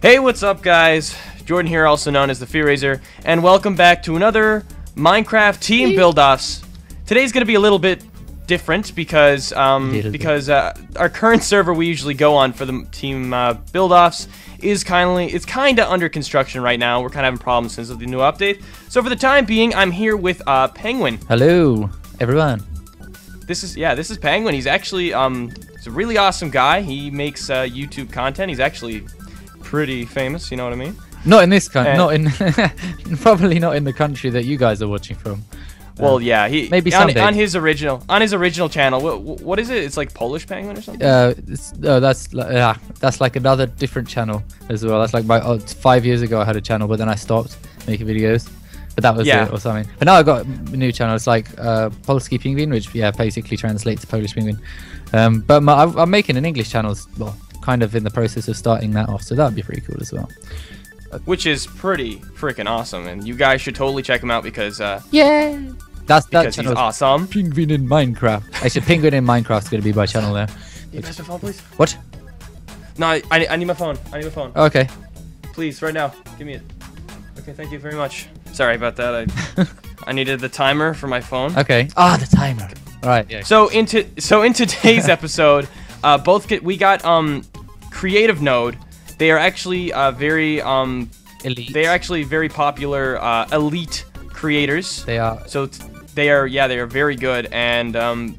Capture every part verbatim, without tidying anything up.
Hey, what's up guys? Jordan here, also known as TheFearRaiser, and welcome back to another Minecraft team build-offs. Today's gonna be a little bit different because um, because uh, our current server we usually go on for the team uh, build-offs is kindly it's kind of under construction right now. We're kind of having problems since the new update. So for the time being, I'm here with uh, Penguin. Hello, everyone. This is yeah, this is Penguin. He's actually um, he's a really awesome guy. He makes uh, YouTube content. He's actually pretty famous, you know what I mean? Not in this country, not in, probably not in the country that you guys are watching from. Well, um, yeah, he maybe on, on his original on his original channel. What, what is it? It's like Polish Penguin or something. Uh, it's, oh, that's yeah, uh, that's like another different channel as well. That's like my oh, five years ago I had a channel, but then I stopped making videos. But that was yeah. it or something. But now I got a new channel. It's like uh, Polski Pingwin, which yeah basically translates to Polish penguin. Um, but my, I, I'm making an English channel as well. Kind of in the process of starting that off, so that'd be pretty cool as well. Which is pretty freaking awesome, and you guys should totally check him out because uh, yeah, that's that's he's awesome. Penguin in Minecraft. Actually, Penguin in Minecraft is gonna be my channel there. You pass my phone, please. What? No, I, I need my phone. I need my phone. Okay. Please, right now, give me it. Okay, thank you very much. Sorry about that. I I needed the timer for my phone. Okay. Ah, oh, the timer. All right. Yeah. So into so in today's episode, uh, both get we got um. Creative Node. They are actually uh, very um, elite. They are actually very popular uh, elite creators. They are. So they are. Yeah, they are very good. And um,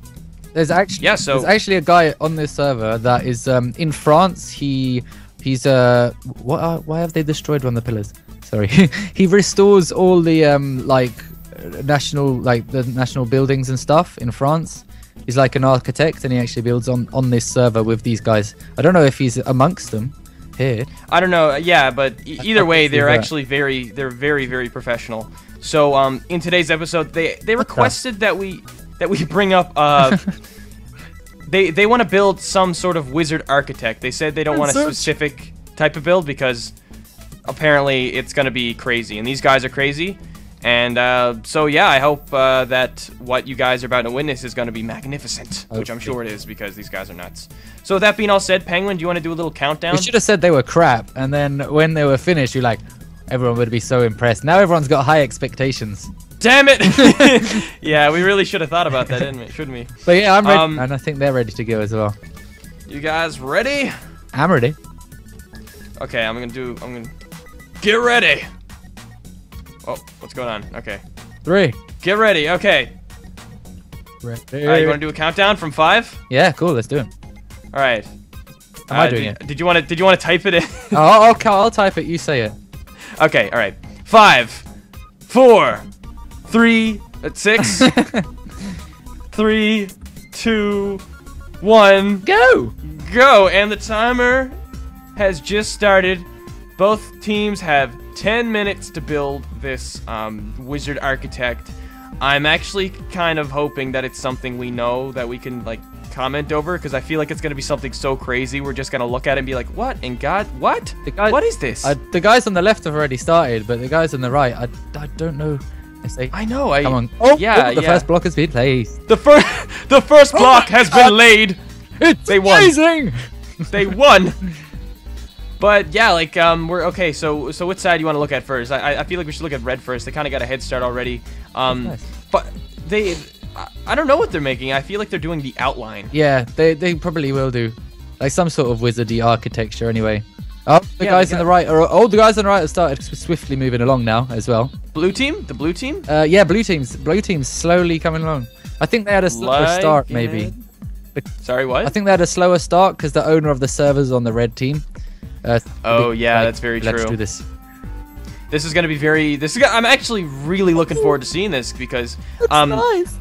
there's actually yeah. So there's actually a guy on this server that is um, in France. He he's uh what? Are, why have they destroyed one of the pillars? Sorry. He restores all the um like national like the national buildings and stuff in France. He's like an architect, and he actually builds on, on this server with these guys. I don't know if he's amongst them here. I don't know. Yeah, but e either way, they're actually very, they're very, very professional. So um, in today's episode, they they requested that we that we bring up. Uh, they they want to build some sort of wizard architect. They said they don't want a specific type of build because apparently it's gonna be crazy, and these guys are crazy. And uh, so, yeah, I hope uh, that what you guys are about to witness is going to be magnificent, okay. Which I'm sure it is because these guys are nuts. So that being all said, Penguin, do you want to do a little countdown? We should have said they were crap, and then when they were finished, you're like, everyone would be so impressed. Now everyone's got high expectations. Damn it! Yeah, we really should have thought about that, didn't we? Shouldn't we? But yeah, I'm ready, um, and I think they're ready to go as well. You guys ready? I'm ready. Okay, I'm going to do... I'm going to... Get ready! Oh, what's going on? Okay. Three. Get ready. Okay. Ready. All right, you want to do a countdown from five? Yeah, cool. Let's do it. All right. Am uh, I doing did, it? Did you want to? Did you want to type it in? oh, I'll, I'll type it. You say it. Okay. All right. Five, four, three, six, three, two, one. Go. Go. And the timer has just started. Both teams have ten minutes to build this um, wizard architect. I'm actually kind of hoping that it's something we know that we can like comment over because I feel like it's going to be something so crazy. We're just going to look at it and be like, what? And God, what? The guy, what is this? I, the guys on the left have already started, but the guys on the right, I, I don't know. They, I know. I, come on. Oh, yeah, oh, the yeah. first block has been placed. The, fir the first block oh has God. been laid. It's they amazing. Won. They won. But yeah, like um, we're okay. So, so which side do you want to look at first? I, I feel like we should look at red first. They kind of got a head start already. Um, nice. But they, I don't know what they're making. I feel like they're doing the outline. Yeah, they they probably will do, like some sort of wizardy architecture anyway. Oh, the yeah, guys on the right are oh, the guys on the right have started swiftly moving along now as well. Blue team, the blue team. Uh, yeah, blue teams, blue teams slowly coming along. I think they had a slower like start maybe. It. Sorry, what? I think they had a slower start because the owner of the server's on the red team. Uh, oh big, yeah, like, that's very let's true. Let's do this. This is gonna be very. This is. I'm actually really looking forward to seeing this because that's um, nice.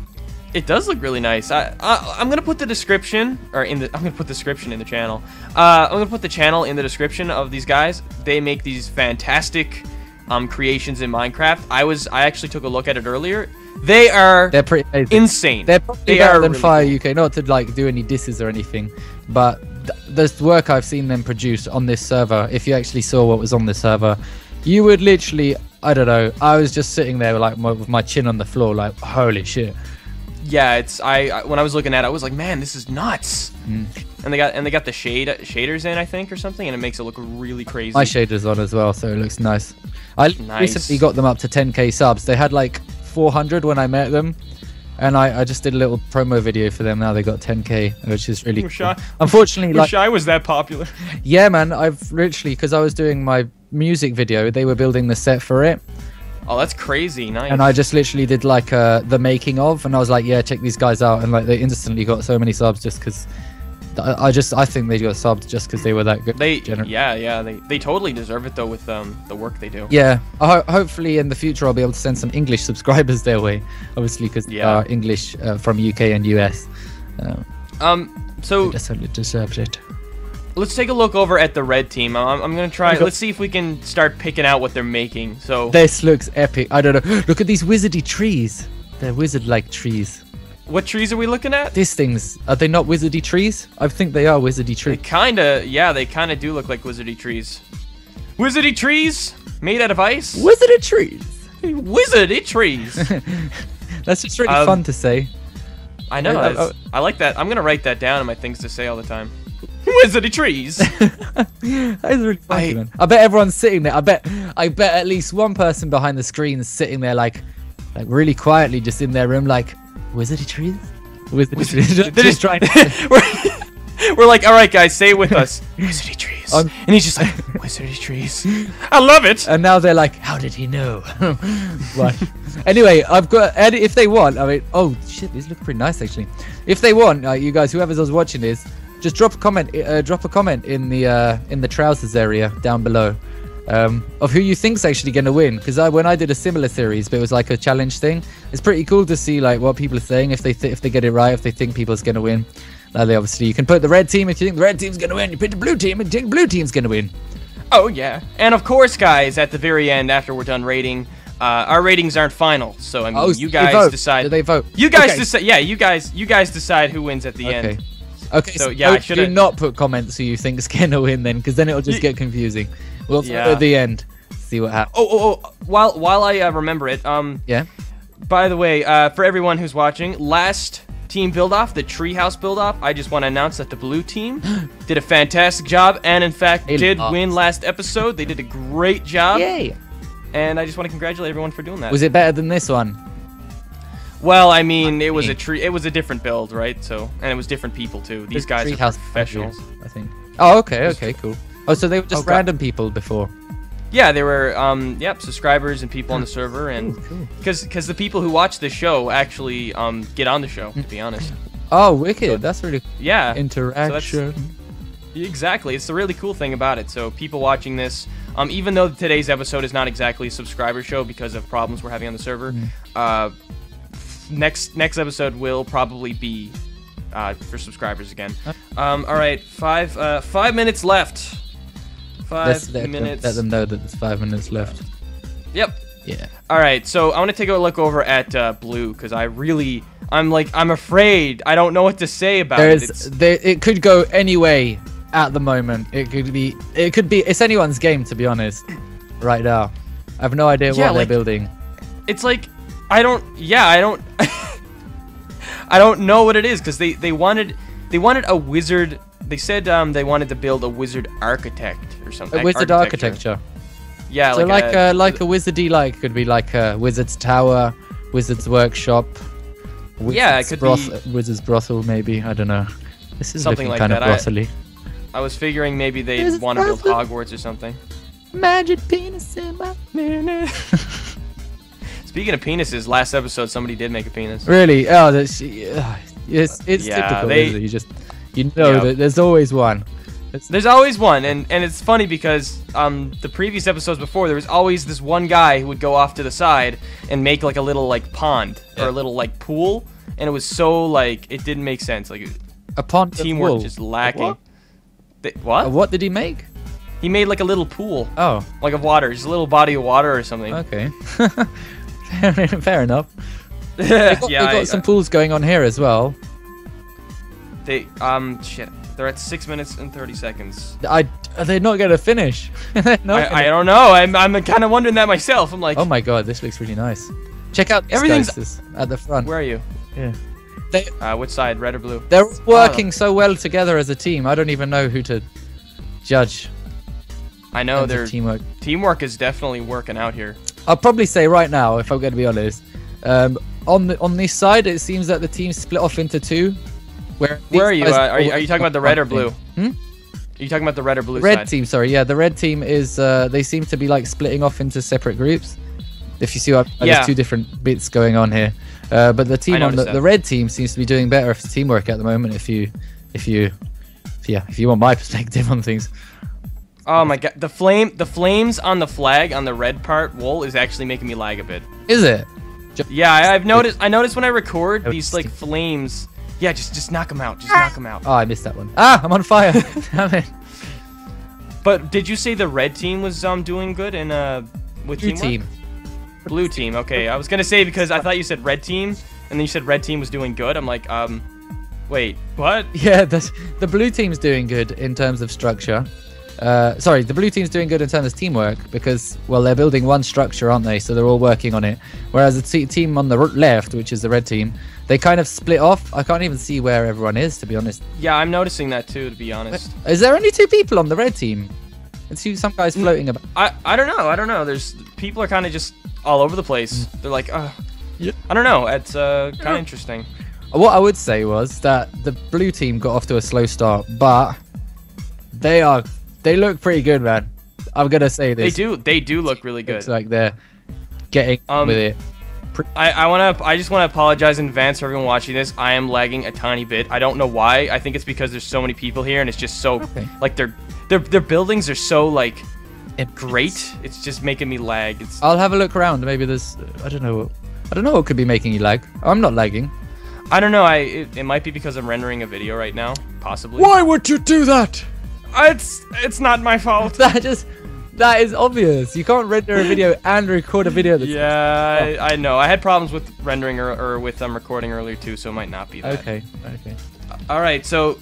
It does look really nice. I, I I'm gonna put the description or in the. I'm gonna put the description in the channel. Uh, I'm gonna put the channel in the description of these guys. They make these fantastic um, creations in Minecraft. I was. I actually took a look at it earlier. They are. They're pretty insane. They're they better are than really Fire U K. Not to like do any disses or anything, but. The work I've seen them produce on this server, if you actually saw what was on this server, you would literally, I don't know, I was just sitting there like my, with my chin on the floor like, holy shit. Yeah, it's, I, I when I was looking at it, I was like, man, this is nuts. Mm. and they got and they got the shade shaders in, I think, or something, and it makes it look really crazy. My shader's on as well, so it looks nice. I nice. recently got them up to ten K subs. They had like four hundred when I met them, and I, I just did a little promo video for them. Now they got ten K, which is really cool. Unfortunately, like, I was that popular. Yeah, man. I've literally, because I was doing my music video, they were building the set for it. Oh, that's crazy. Nice. And I just literally did like uh, the making of, and I was like, yeah, check these guys out. And like they instantly got so many subs just because I, I just, I think they got subbed just because they were that good. They, generally. yeah, yeah. They, they totally deserve it though with um, the work they do. Yeah. Ho hopefully in the future, I'll be able to send some English subscribers their way, obviously, because yeah. they are English uh, from U K and U S. Um, um so they definitely deserved it. Let's take a look over at the red team. I'm, I'm gonna try. Let's see if we can start picking out what they're making. So this looks epic. I don't know. Look at these wizardy trees. They're wizard-like trees. What trees are we looking at? These things. Are they not wizardy trees? I think they are wizardy trees. They kinda, yeah, they kinda do look like wizardy trees. Wizardy trees made out of ice. Wizardy trees. Wizardy trees. That's just really um, fun to say. I know. I, I, I like that. I'm gonna write that down in my things to say all the time. Wizardy trees. That is really funny, I, man. I bet everyone's sitting there. I bet, I bet at least one person behind the screen is sitting there, like, like really quietly, just in their room, like, wizardy trees. Wizardy, wizardy trees. Just, just trying. we're, we're like, all right, guys, say it with us. Wizardy trees. Um, and he's just like, wizardy trees. I love it. And now they're like, how did he know? But anyway, I've got. And if they want, I mean, oh shit, these look pretty nice actually. If they want, uh, you guys, whoever's watching this. Just drop a comment. Uh, drop a comment in the uh, in the trousers area down below um, of who you think's actually going to win. Because I, when I did a similar series, but it was like a challenge thing. It's pretty cool to see like what people are saying if they th if they get it right, if they think people's going to win. Now they obviously you can put the red team if you think the red team's going to win. You put the blue team and think blue team's going to win. Oh yeah. And of course, guys, at the very end after we're done rating. Uh, our ratings aren't final, so I mean, oh, you guys vote. decide. Do they vote? You guys okay. decide. Yeah, you guys, you guys decide who wins at the okay. end. Okay, so, so yeah, I do not put comments who you think is gonna win then, because then it'll just get confusing. We'll yeah. throw at the end, see what happens. Oh, oh, oh! While while I uh, remember it, um, yeah. By the way, uh, for everyone who's watching, last team build off, the treehouse build off, I just want to announce that the blue team did a fantastic job, and in fact they did lost. win last episode. They did a great job. Yay! And I just want to congratulate everyone for doing that. Was it better than this one? Well, I mean, it was a tree. It was a different build, right? So, and it was different people too. These the guys are professionals, I think. Oh, okay, okay, cool. Oh, so they were just oh, random God. people before. Yeah, they were. Um, yep, subscribers and people on the server, and because cool, cool. the people who watch the show actually um get on the show. To be honest. Oh, wicked! So, that's really cool. Yeah interaction. So exactly, it's the really cool thing about it. So people watching this, um, even though today's episode is not exactly a subscriber show because of problems we're having on the server, mm. uh. Next next episode will probably be uh, for subscribers again. Um, all right, five uh, five minutes left. Five Let's let minutes. Them, let them know that there's five minutes left. Yep. Yeah. All right, so I want to take a look over at uh, blue because I really, I'm like, I'm afraid. I don't know what to say about there it. Is, there, it could go any way at the moment. It could be. It could be. It's anyone's game, to be honest. Right now, I have no idea yeah, what like, they're building. It's like. I don't. Yeah, I don't. I don't know what it is because they they wanted they wanted a wizard. They said um they wanted to build a wizard architect or something. A wizard architecture. architecture. Yeah. So like, like a, a like a wizardy like could be like a wizard's tower, wizard's workshop. Wizard's yeah, it could broth be wizard's brothel maybe. I don't know. This is something like kind that. Of brothely. I, I was figuring maybe they'd want to build Hogwarts or something. Magic penis in my penis. Speaking of penises, last episode somebody did make a penis. Really? Oh, that's uh, it's it's yeah, typical. They, isn't it? You just you know yeah. that there's always one. It's, there's always one, and and it's funny because um the previous episodes before there was always this one guy who would go off to the side and make like a little like pond yeah. or a little like pool, and it was so like it didn't make sense. Like a pond teamwork pool. just lacking. What? They, what? Uh, what did he make? He made like a little pool. Oh, like of water, just a little body of water or something. Okay. Fair enough. We've got, yeah, we got I, some pools going on here as well. They um shit. They're at six minutes and thirty seconds. I are they not gonna finish? not I, gonna... I don't know. I'm I'm kind of wondering that myself. I'm like. Oh my god, this looks really nice. Check out everything's at the front. Where are you? Yeah. They, uh, which side, red or blue? They're working oh. so well together as a team. I don't even know who to judge. I know their teamwork. Teamwork is definitely working out here. I'll probably say right now, if I'm going to be honest, um, on the, on this side, it seems that the team split off into two. Where where are you? Uh, are you? Are you talking about the red or blue? Hmm? Are you talking about the red or blue red side? Red team, sorry. Yeah, the red team is. Uh, they seem to be like splitting off into separate groups. If you see, what I, yeah. there's two different bits going on here. Uh, but the team on the, the red team seems to be doing better for teamwork at the moment. If you, if you, if, yeah, if you want my perspective on things. Oh my god, the flame, the flames on the flag on the red part wool is actually making me lag a bit. Is it? Just, yeah, I, I've noticed. I noticed when I record these like flames. Yeah, just just knock them out. Just knock them out. Oh, I missed that one. Ah, I'm on fire. Damn it. But did you say the red team was um doing good and uh with teamwork? Blue team. Blue team. Okay, I was gonna say because I thought you said red team, and then you said red team was doing good. I'm like, um, wait, what? Yeah, the the blue team's doing good in terms of structure. Uh, sorry, the blue team's doing good in terms of teamwork because, well, they're building one structure, aren't they? So they're all working on it. Whereas the team on the left, which is the red team, they kind of split off. I can't even see where everyone is, to be honest. Yeah, I'm noticing that too, to be honest. Is there only two people on the red team? It's who some guy's floating about. I, I don't know. I don't know. There's people are kind of just all over the place. Mm. They're like, oh, yeah. I don't know. It's uh, kind of yeah. interesting. What I would say was that the blue team got off to a slow start, but they are... They look pretty good, man. I'm gonna say this. They do. They do look really good. It's like they're getting um, with it. I, I wanna. I just wanna apologize in advance for everyone watching this. I am lagging a tiny bit. I don't know why. I think it's because there's so many people here, and it's just so okay. like their their their buildings are so like great. It's just making me lag. It's, I'll have a look around. Maybe there's. I don't know. I don't know what could be making you lag. I'm not lagging. I don't know. I it, it might be because I'm rendering a video right now. Possibly. Why would you do that? It's it's not my fault. That just that is obvious. You can't render a video and record a video. That's yeah, I, I know. I had problems with rendering or, or with um, recording earlier too, so it might not be that. Okay, okay. All right, so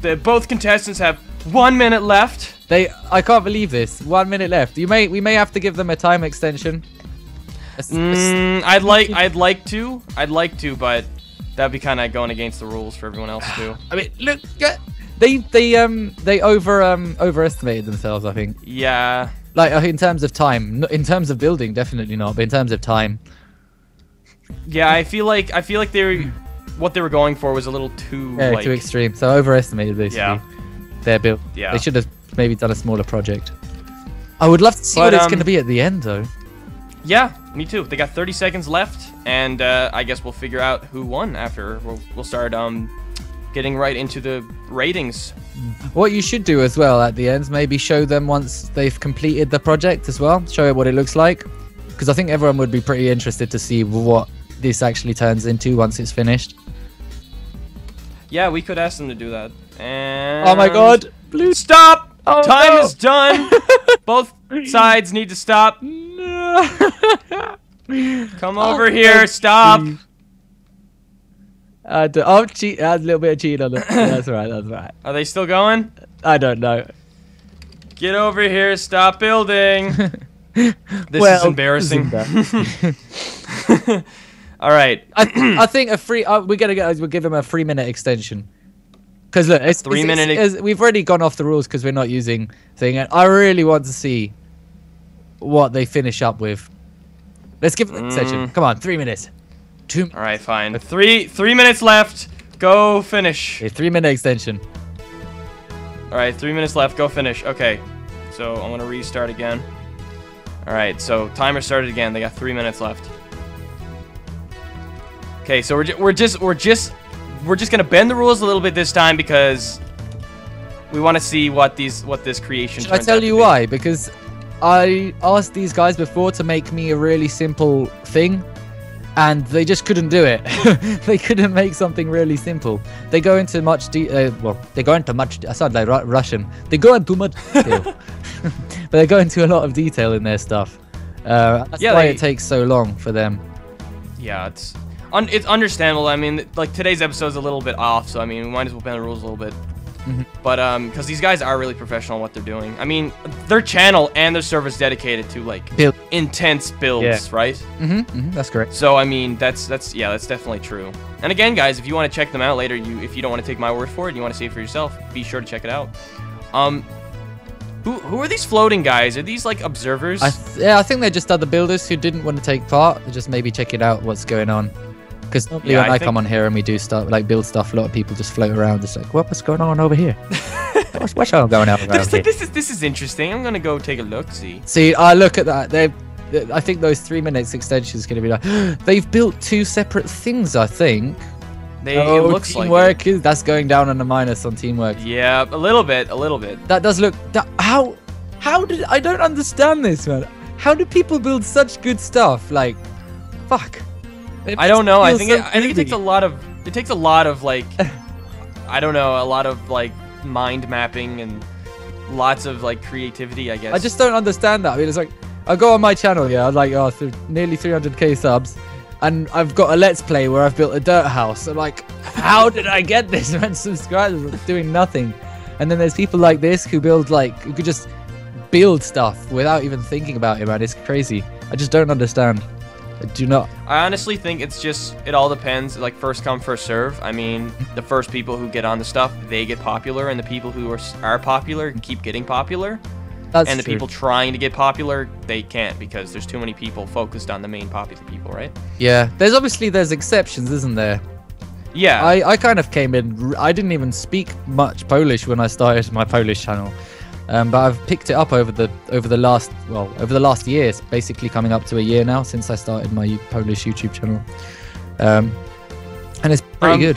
the both contestants have one minute left. They, I can't believe this. One minute left. You may we may have to give them a time extension. Mm, I'd like I'd like to I'd like to, but that'd be kind of going against the rules for everyone else too. I mean, look. Get, They they um they over um overestimated themselves, I think. Yeah. Like in terms of time, in terms of building, definitely not. But in terms of time. Yeah, I feel like I feel like they were, what they were going for was a little too yeah, like, too extreme. So overestimated basically. Yeah. Their build. Yeah. They should have maybe done a smaller project. I would love to see but, what um, it's going to be at the end, though. Yeah, me too. They got thirty seconds left, and uh, I guess we'll figure out who won after. We'll we'll start um. getting right into the ratings. What you should do as well at the end, maybe show them once they've completed the project as well, show it what it looks like, because I think everyone would be pretty interested to see what this actually turns into once it's finished. Yeah, we could ask them to do that. And oh my god, blue, stop! Oh, time no. is done. Both sides need to stop. No. Come oh, over here, stop. I do, I'll cheat. I had a little bit of cheating on it. That's right. That's right. Are they still going? I don't know. Get over here. Stop building. This well, is embarrassing. All right. I, I think a free. Uh, we're gonna get. We'll give him a three minute extension. Because look, it's three it's, minute. It's, it's, we've already gone off the rules because we're not using thing. And I really want to see what they finish up with. Let's give them mm. an extension. Come on, three minutes. Two All right, fine. Three three minutes left. Go finish. A three-minute extension. All right, three minutes left. Go finish. Okay, so I'm gonna restart again. All right, so timer started again. They got three minutes left. Okay, so we're ju we're just we're just we're just gonna bend the rules a little bit this time because we want to see what these what this creation. Should I tell you why? Because I asked these guys before to make me a really simple thing. And they just couldn't do it. They couldn't make something really simple. They go into much de uh, well, they go into much. I sound like Ru Russian. They go into much detail, but they go into a lot of detail in their stuff. Uh, that's yeah, why they... it takes so long for them. Yeah, it's un it's understandable. I mean, like today's episode is a little bit off, so I mean, we might as well bend the rules a little bit. Mm-hmm. But um, because these guys are really professional in what they're doing. I mean, their channel and their server's dedicated to like Build. intense builds, yeah. right? Mm-hmm. Mm-hmm. That's correct. So I mean, that's that's yeah, that's definitely true. And again, guys, if you want to check them out later, you if you don't want to take my word for it, and you want to see it for yourself, be sure to check it out. Um, who who are these floating guys? Are these like observers? I th yeah, I think they're just other builders who didn't want to take part. Just maybe checking out what's going on. Because yeah, when I, I come on here and we do stuff, like build stuff, a lot of people just float around. It's like, what's going on over here? what's, what's going on over like, here? This is this is interesting. I'm gonna go take a look. See. See, I look at that. They, I think those three minutes extension is gonna be like, they've built two separate things. I think. They, oh, it looks teamwork like is, that's going down on the minus on teamwork. Yeah, a little bit, a little bit. That does look. That, how? How did I don't understand this, man? How do people build such good stuff? Like, fuck. It I don't know. I think so it, I think it takes a lot of it takes a lot of like I don't know a lot of like mind mapping and lots of like creativity. I guess I just don't understand that. I mean, it's like I go on my channel, yeah, I'm like oh, th nearly three hundred K subs, and I've got a let's play where I've built a dirt house. I'm like, how did I get this many subscribers doing nothing? And then there's people like this who build like who could just build stuff without even thinking about it, man. It's crazy. I just don't understand. Do not. I honestly think it's just it all depends. Like first come, first serve. I mean, the first people who get on the stuff, they get popular, and the people who are are popular keep getting popular. That's and the true. people trying to get popular, they can't because there's too many people focused on the main popular people, right? Yeah. There's obviously there's exceptions, isn't there? Yeah. I I kind of came in. I didn't even speak much Polish when I started my Polish channel. Um, but I've picked it up over the over the last well over the last year. It's basically coming up to a year now since I started my Polish YouTube channel, um, and it's pretty um, good.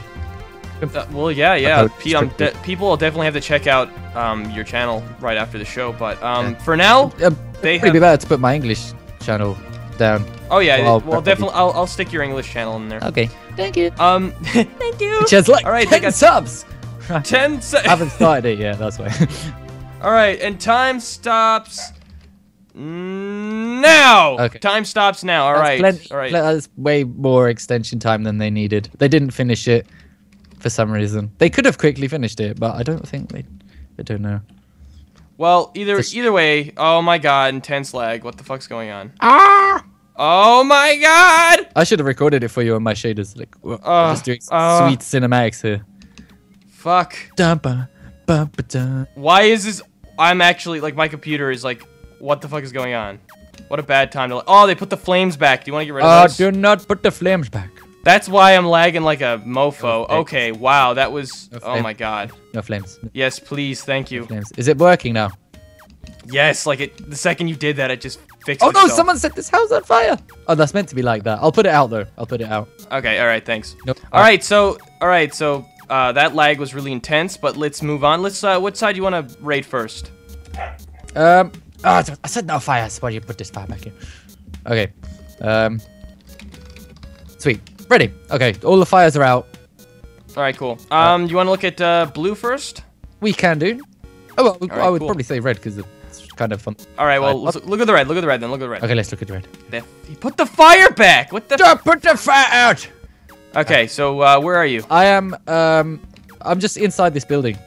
Uh, well, yeah, yeah. P um, people will definitely have to check out um, your channel right after the show. But um, yeah. for now, um, they it'd be better to put my English channel down. Oh yeah, well, well definitely. I'll, I'll stick your English channel in there. Okay. Thank you. Um, thank you. Just like all right, ten subs. ten subs. I haven't started it yet. That's why. All right, and time stops now. Okay. Time stops now. All that's right. Plenty, All right. That's way more extension time than they needed. They didn't finish it for some reason. They could have quickly finished it, but I don't think they. I don't know. Well, either it's either way. Oh my god, intense lag. What the fuck's going on? Ah! Oh my god! I should have recorded it for you on my shaders. Like, uh, I'm just doing uh, sweet cinematics here. Fuck. Dumper. Why is this? I'm actually like my computer is like, what the fuck is going on? What a bad time to. Oh, they put the flames back. Do you want to get rid of uh, those? Do not put the flames back. That's why I'm lagging like a mofo. No okay, wow, that was. No oh my god. No flames. Yes, please, thank you. No is it working now? Yes, like it. The second you did that, it just fixed. Oh itself. No! Someone set this house on fire. Oh, that's meant to be like that. I'll put it out though. I'll put it out. Okay. All right. Thanks. Nope. All right. So. All right. So. Uh, that lag was really intense, but let's move on. Let's, uh, what side do you want to raid first? Um, oh, I said no fire, so why do you put this fire back in? Okay, um, sweet, ready. Okay, all the fires are out. Alright, cool. Um, right. You want to look at, uh, blue first? We can do. Oh, well, right, I would cool. probably say red, because it's kind of fun. Alright, well, let's look at the red, look at the red then, look at the red. Okay, let's look at the red. There. He put the fire back! What the- Don't put the fire out! Okay, so uh, where are you? I am, um, I'm just inside this building.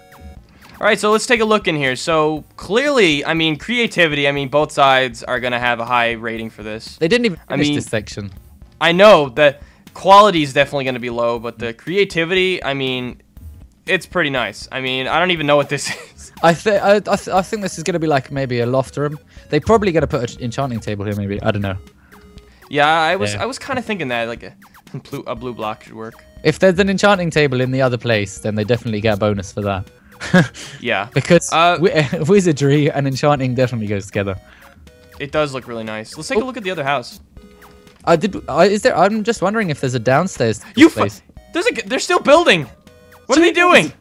All right, so let's take a look in here. So clearly, I mean, creativity, I mean, both sides are going to have a high rating for this. They didn't even finish I mean, this section. I know that quality is definitely going to be low, but the creativity, I mean, it's pretty nice. I mean, I don't even know what this is. I, th I, th I think this is going to be like maybe a loft room. They're probably going to put an enchanting table here maybe. I don't know. Yeah, I was, yeah. I was kind of thinking that, like... Blue, a blue block should work. If there's an enchanting table in the other place, then they definitely get a bonus for that. yeah. Because uh, wizardry and enchanting definitely goes together. It does look really nice. Let's take oh. a look at the other house. I did. I, is there? I'm just wondering if there's a downstairs. You. Place. There's a. They're still building. What Jeez. are they doing?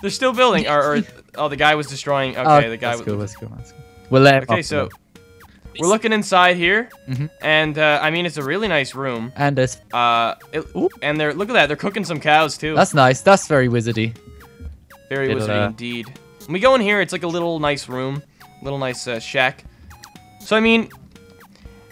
They're still building. or, or oh, the guy was destroying. Okay, oh, the guy. Let's go. Let's go. Let's go. We'll let. Okay, so. Them. We're looking inside here, mm-hmm. and uh, I mean it's a really nice room. And this, uh, it, and they're look at that—they're cooking some cows too. That's nice. That's very wizardy. Very It'll, wizardy uh... indeed. When we go in here, it's like a little nice room, little nice uh, shack. So I mean,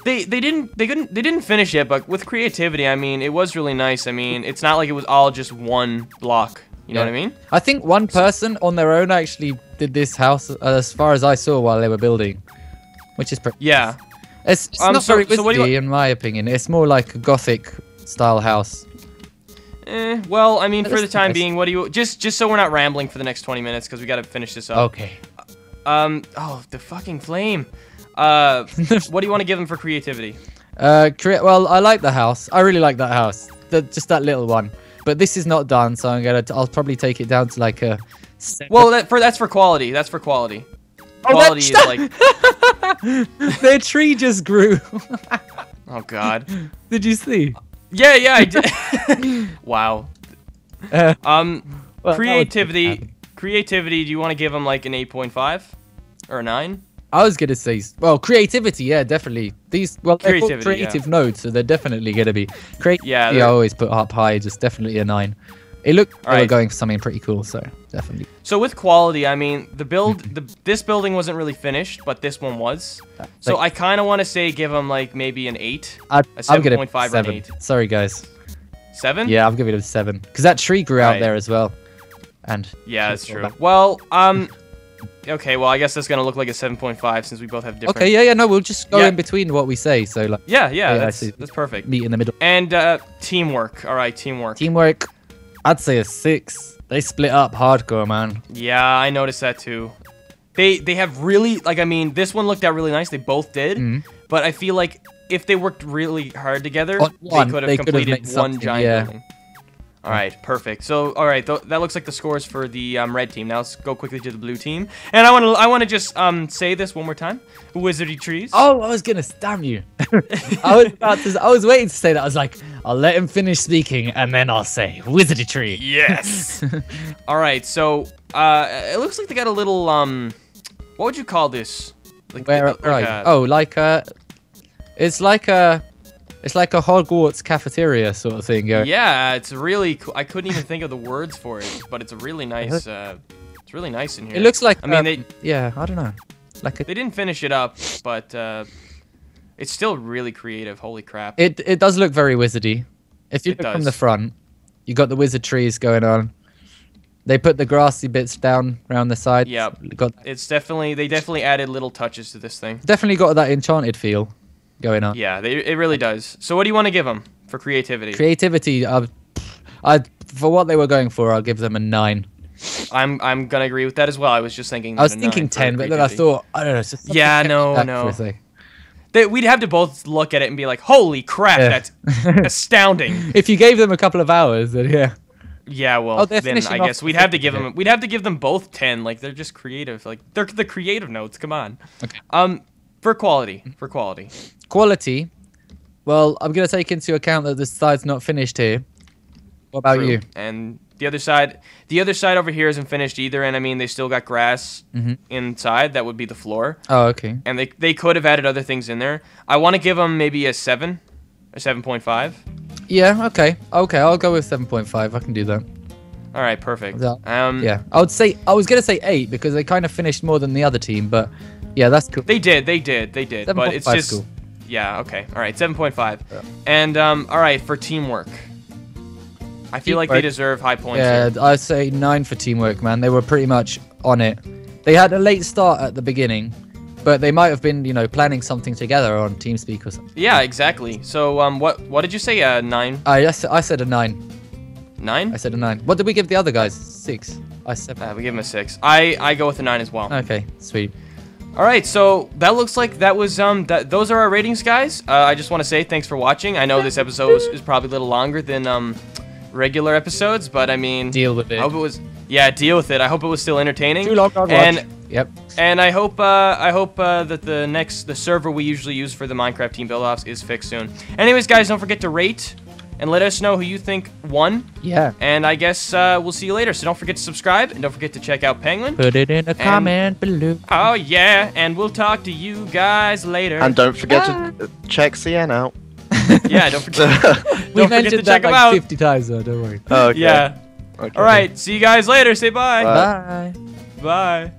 they they didn't they couldn't they didn't finish it, but with creativity, I mean it was really nice. I mean it's not like it was all just one block. You yeah. know what I mean? I think one person on their own actually did this house, as far as I saw, while they were building, which is pretty. Yeah, it's, it's um, not so, very so whisky, in my opinion. It's more like a Gothic style house. Eh, well, I mean, but for the time nice. being, what do you just just so we're not rambling for the next twenty minutes because we got to finish this up. Okay. Um. Oh, the fucking flame. Uh, what do you want to give them for creativity? Uh, crea well, I like the house. I really like that house. The, just that little one. But this is not done, so I'm gonna. T I'll probably take it down to like a. Well, that for that's for quality. That's for quality. Oh, quality is like. Their tree just grew. Oh God. Did you see? Yeah, yeah, I did. Wow. Uh, um, well, creativity. Creativity. Do you want to give them like an eight point five or a nine? I was gonna say, well, creativity, yeah, definitely. These, well, they're called creative yeah. nodes, so they're definitely gonna be creativity. Yeah, I always put up high, just definitely a nine. It looked like right. they were going for something pretty cool, so definitely. So with quality, I mean, the build, the this building wasn't really finished, but this one was. So like, I kind of want to say give them like maybe an eight, I, a seven point five, seven. Or an eight. Sorry guys. Seven? Yeah, I'm giving it a seven because that tree grew right. out there as well. And yeah, that's true. Back. Well, um. Okay, well, I guess that's gonna look like a seven point five since we both have different. Okay, yeah, yeah, no, we'll just go yeah. in between what we say, so like. Yeah, yeah, yeah that's, that's perfect. Meet in the middle. And uh, teamwork. All right, teamwork. Teamwork. I'd say a six. They split up hardcore, man. Yeah, I noticed that too. They they have really like I mean this one looked out really nice. They both did, mm-hmm. but I feel like if they worked really hard together, On one, they could have completed one giant yeah. building. All right, perfect. So, all right, th that looks like the scores for the um, red team. Now let's go quickly to the blue team. And I want to, I want to just um, say this one more time: wizardy trees. Oh, I was gonna stab you. I was about to, I was waiting to say that. I was like, I'll let him finish speaking, and then I'll say wizardy tree. Yes. All right. So uh, it looks like they got a little um, what would you call this? Like, Where, like right. a, oh, like a, it's like a. It's like a Hogwarts cafeteria sort of thing. Going. Yeah, it's really cool. I couldn't even think of the words for it, but it's a really nice. Uh, it's really nice in here. It looks like. I mean, um, they. Yeah, I don't know. Like a, they didn't finish it up, but uh, it's still really creative. Holy crap! It it does look very wizardy. If you it look does. from the front, you got the wizard trees going on. They put the grassy bits down around the sides. Yeah, got. It's definitely. They definitely added little touches to this thing. Definitely got that enchanted feel. Going on. Yeah, they, it really does. So what do you want to give them for creativity? Creativity, uh, I for what they were going for, I'll give them a nine. I'm I'm gonna agree with that as well. I was just thinking. I was thinking ten, but then I thought I don't know. It's just yeah, no, no. They, we'd have to both look at it and be like, "Holy crap, yeah. that's astounding!" If you gave them a couple of hours, then yeah. Yeah, well, oh, then I guess we'd have to give them. We'd have to give them both ten. Like they're just creative. Like they're the creative notes. Come on. Okay. Um, for quality, for quality. Quality, well, I'm going to take into account that this side's not finished here. What about True. you? And the other side, the other side over here isn't finished either, and I mean, they still got grass mm-hmm. inside. That would be the floor. Oh, okay. And they, they could have added other things in there. I want to give them maybe a seven, a seven point five. Yeah, okay. Okay, I'll go with seven point five. I can do that. All right, perfect. That, um, yeah, I would say, I was going to say eight because they kind of finished more than the other team, but yeah, that's cool. They did, they did, they did. But it's just... Cool. Yeah, okay. All right, seven point five. Yeah. And, um, all right, for teamwork. I feel teamwork. like they deserve high points. Yeah, here. I say nine for teamwork, man. They were pretty much on it. They had a late start at the beginning, but they might have been, you know, planning something together on TeamSpeak or something. Yeah, exactly. So, um, what what did you say, a nine? I, I said a nine. Nine? I said a nine. What did we give the other guys? Six. I said... Uh, we give them a six. I, I go with a nine as well. Okay, sweet. All right, so that looks like that was um that those are our ratings, guys. Uh, I just want to say thanks for watching. I know this episode is, is probably a little longer than um regular episodes, but I mean deal with it. I hope it was yeah deal with it. I hope it was still entertaining. Too long, hard and watch. Yep. And I hope uh, I hope uh, that the next the server we usually use for the Minecraft team build-offs is fixed soon. Anyways, guys, don't forget to rate and let us know who you think won. Yeah. And I guess uh, we'll see you later. So don't forget to subscribe. And don't forget to check out Penguin. Put it in a and, comment below. Oh, yeah. And we'll talk to you guys later. And don't forget Bye. to check C N out. Yeah, don't forget. don't we forget to check that, like, him out. fifty times, though. Don't worry. Oh, okay. Yeah. Okay. All right. See you guys later. Say bye. Bye. Bye. Bye.